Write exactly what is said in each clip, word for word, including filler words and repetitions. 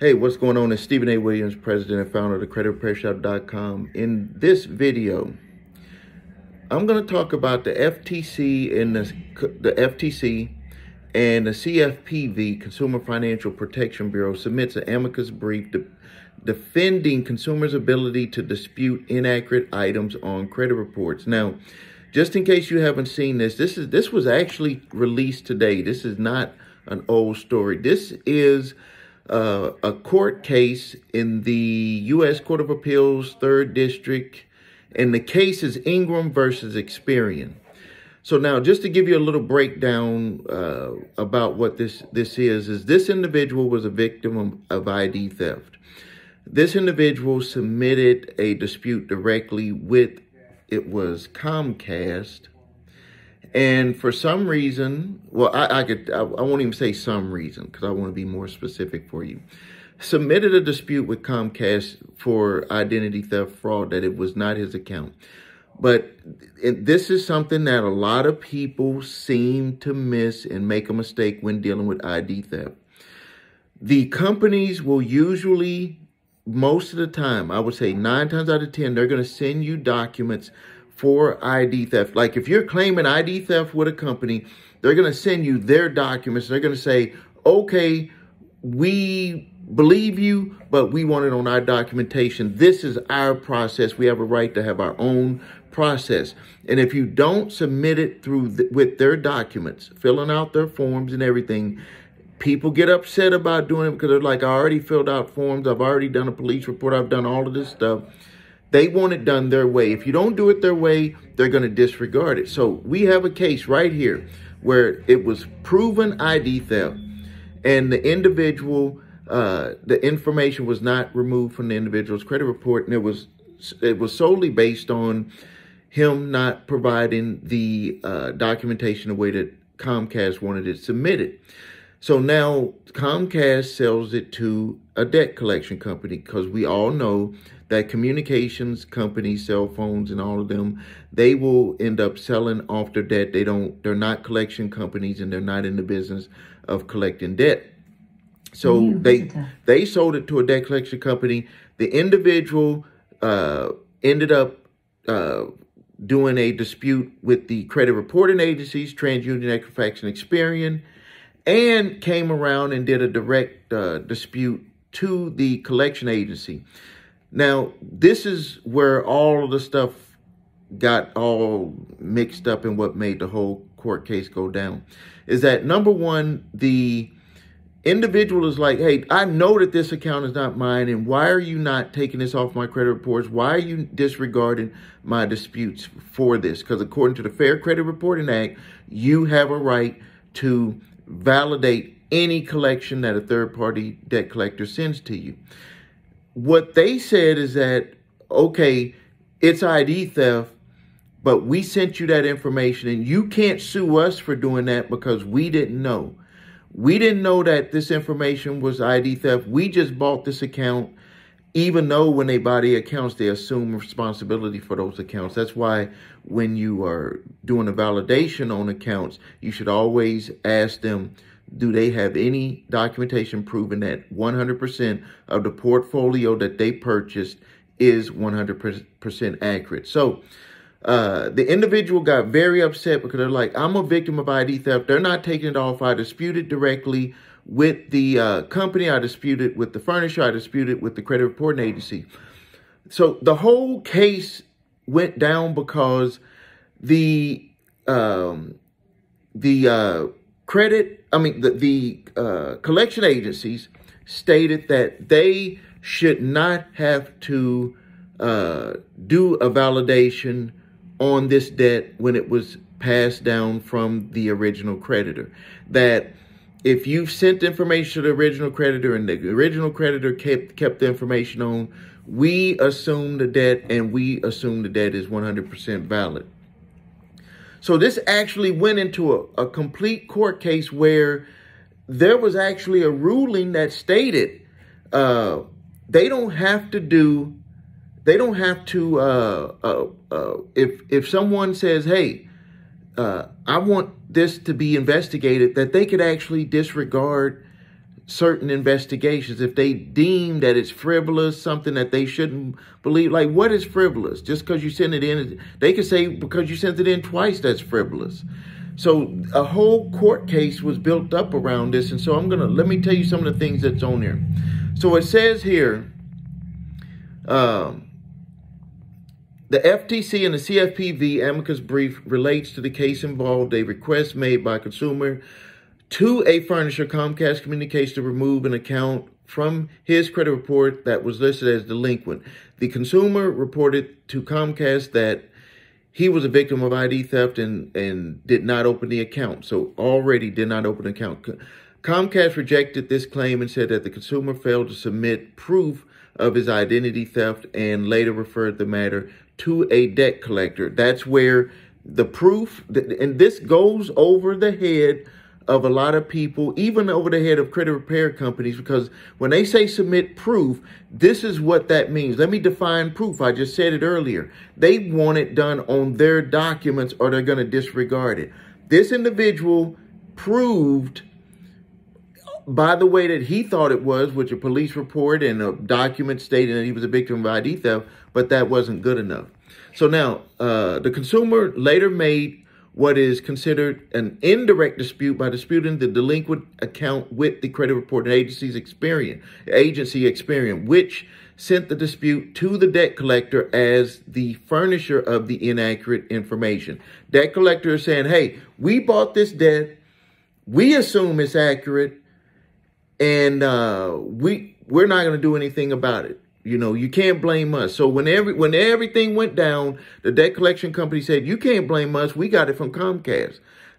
Hey, what's going on? It's Stephen A. Williams, president and founder of the credit repair shop dot com. In this video, I'm going to talk about the F T C and the, the F T C and the C F P V, Consumer Financial Protection Bureau, submits an amicus brief de defending consumers' ability to dispute inaccurate items on credit reports. Now, just in case you haven't seen this, this is this was actually released today. This is not an old story. This is Uh, a court case in the U S Court of Appeals, third District, and the case is Ingram versus Experian. So now, just to give you a little breakdown uh, about what this, this is, is this individual was a victim of, of I D theft. This individual submitted a dispute directly with, it was Comcast, and for some reason, well, I, I could, I, I won't even say some reason because I want to be more specific for you. Submitted a dispute with Comcast for identity theft fraud that it was not his account. But it, this is something that a lot of people seem to miss and make a mistake when dealing with I D theft. The companies will usually, most of the time, I would say nine times out of ten, they're going to send you documents for I D theft. Like if you're claiming I D theft with a company, they're going to send you their documents. They're going to say, okay, we believe you, but we want it on our documentation. This is our process. We have a right to have our own process. And if you don't submit it through th with their documents, filling out their forms and everything, people get upset about doing it because they're like, I already filled out forms. I've already done a police report. I've done all of this stuff. They want it done their way. If you don't do it their way, they're going to disregard it. So we have a case right here where it was proven I D theft and the individual, uh, the information was not removed from the individual's credit report. And it was, it was solely based on him not providing the uh, documentation the way that Comcast wanted it submitted. So now Comcast sells it to a debt collection company because we all know that communications companies, cell phones and all of them, they will end up selling off their debt. They don't, they're not collection companies and they're not in the business of collecting debt. So mm-hmm. they, they sold it to a debt collection company. The individual uh, ended up uh, doing a dispute with the credit reporting agencies, TransUnion, Equifax and Experian, and came around and did a direct uh, dispute to the collection agency. Now, this is where all the stuff got all mixed up and what made the whole court case go down is that, number one, the individual is like, hey, I know that this account is not mine, and why are you not taking this off my credit reports? Why are you disregarding my disputes for this? Because according to the Fair Credit Reporting Act, you have a right to validate any collection that a third-party debt collector sends to you. What they said is that, okay, it's I D theft, but we sent you that information and you can't sue us for doing that because we didn't know. We didn't know that this information was I D theft. We just bought this account, even though when they buy the accounts, they assume responsibility for those accounts. That's why when you are doing a validation on accounts, you should always ask them, do they have any documentation proving that one hundred percent of the portfolio that they purchased is one hundred percent accurate? So uh, the individual got very upset because they're like, I'm a victim of I D theft. They're not taking it off. I disputed directly with the uh, company. I disputed with the furnisher. I disputed with the credit reporting agency. So the whole case went down because the um, the uh, credit, I mean, the, the uh, collection agencies stated that they should not have to uh, do a validation on this debt when it was passed down from the original creditor. That if you've sent information to the original creditor and the original creditor kept, kept the information on, we assume the debt and we assume the debt is one hundred percent valid. So this actually went into a, a complete court case where there was actually a ruling that stated uh, they don't have to do, they don't have to, uh, uh, uh, if, if someone says, hey, uh, I want this to be investigated, that they could actually disregard certain investigations if they deem that it's frivolous, something that they shouldn't believe. Like, what is frivolous? Just because you send it in, they could say because you sent it in twice, that's frivolous. So a whole court case was built up around this. And so I'm going to, let me tell you some of the things that's on here. So it says here, um, the F T C and the C F P B amicus brief relates to the case involved a request made by a consumer to a furnisher, Comcast Communications, to remove an account from his credit report that was listed as delinquent. The consumer reported to Comcast that he was a victim of I D theft and, and did not open the account. So already did not open the account. Comcast rejected this claim and said that the consumer failed to submit proof of his identity theft and later referred the matter to a debt collector. That's where the proof, and this goes over the head of a lot of people, even over the head of credit repair companies, because when they say submit proof, this is what that means. Let me define proof. I just said it earlier. They want it done on their documents or they're going to disregard it. This individual proved by the way that he thought it was, which a police report and a document stating that he was a victim of I D theft, but that wasn't good enough. So now uh, the consumer later made what is considered an indirect dispute by disputing the delinquent account with the credit reporting agency's Experian, agency Experian, which sent the dispute to the debt collector as the furnisher of the inaccurate information. Debt collector is saying, hey, we bought this debt, we assume it's accurate, and uh, we, we're not going to do anything about it. You know, you can't blame us. So when, every, when everything went down, the debt collection company said, you can't blame us. We got it from Comcast.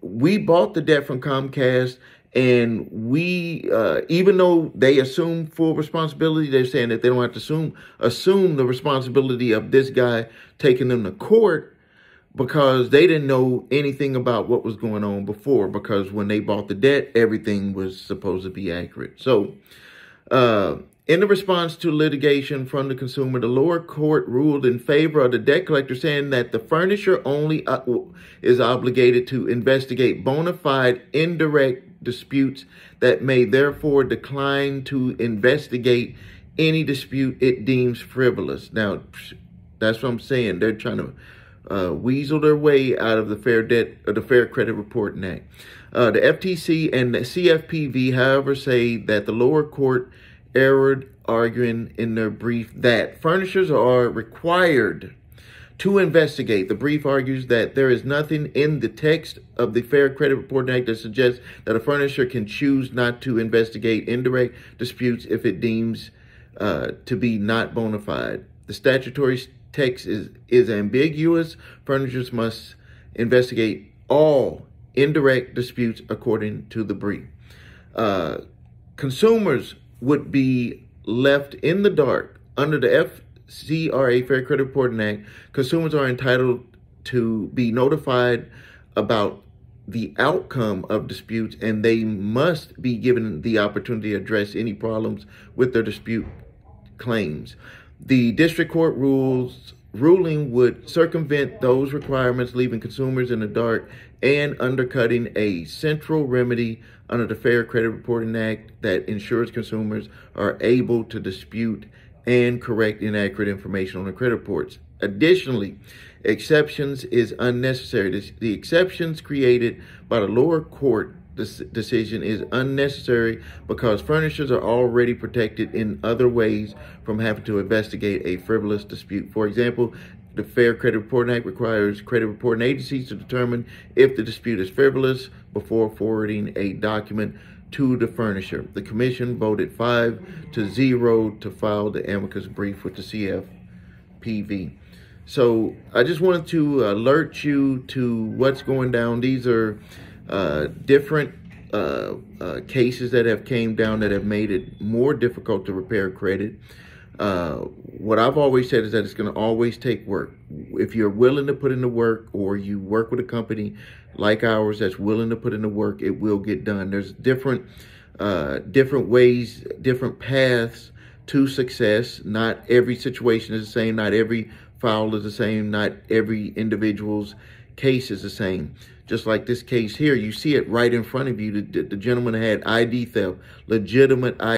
We bought the debt from Comcast. And we, uh, even though they assume full responsibility, they're saying that they don't have to assume, assume the responsibility of this guy taking them to court because they didn't know anything about what was going on before. Because when they bought the debt, everything was supposed to be accurate. So, uh... in the response to litigation from the consumer, the lower court ruled in favor of the debt collector, saying that the furnisher only is obligated to investigate bona fide indirect disputes that may therefore decline to investigate any dispute it deems frivolous. Now, that's what I'm saying. They're trying to Uh, weasel their way out of the Fair Debt or the Fair Credit Reporting Act. Uh, the F T C and the C F P V, however, say that the lower court erred, arguing in their brief that furnishers are required to investigate. The brief argues that there is nothing in the text of the Fair Credit Reporting Act that suggests that a furnisher can choose not to investigate indirect disputes if it deems uh, to be not bona fide. The statutory text is, is ambiguous. Furnishers must investigate all indirect disputes according to the brief. Uh, consumers would be left in the dark. Under the F C R A, Fair Credit Reporting Act, consumers are entitled to be notified about the outcome of disputes, and they must be given the opportunity to address any problems with their dispute claims. The district court rules ruling would circumvent those requirements, leaving consumers in the dark and undercutting a central remedy under the Fair Credit Reporting Act that ensures consumers are able to dispute and correct inaccurate information on their credit reports. Additionally, exceptions is unnecessary. This, the exceptions created by the lower court this decision is unnecessary because furnishers are already protected in other ways from having to investigate a frivolous dispute. For example, the Fair Credit Reporting Act requires credit reporting agencies to determine if the dispute is frivolous before forwarding a document to the furnisher. The commission voted five to zero to file the amicus brief with the C F P V. So I just wanted to alert you to what's going down. These are Uh, different uh, uh, cases that have came down that have made it more difficult to repair credit. Uh, what I've always said is that it's going to always take work. If you're willing to put in the work or you work with a company like ours that's willing to put in the work, it will get done. There's different, uh, different ways, different paths to success. Not every situation is the same. Not every file is the same. Not every individual's case is the same. Just like this case here, you see it right in front of you. The, the gentleman had I D theft, legitimate I D.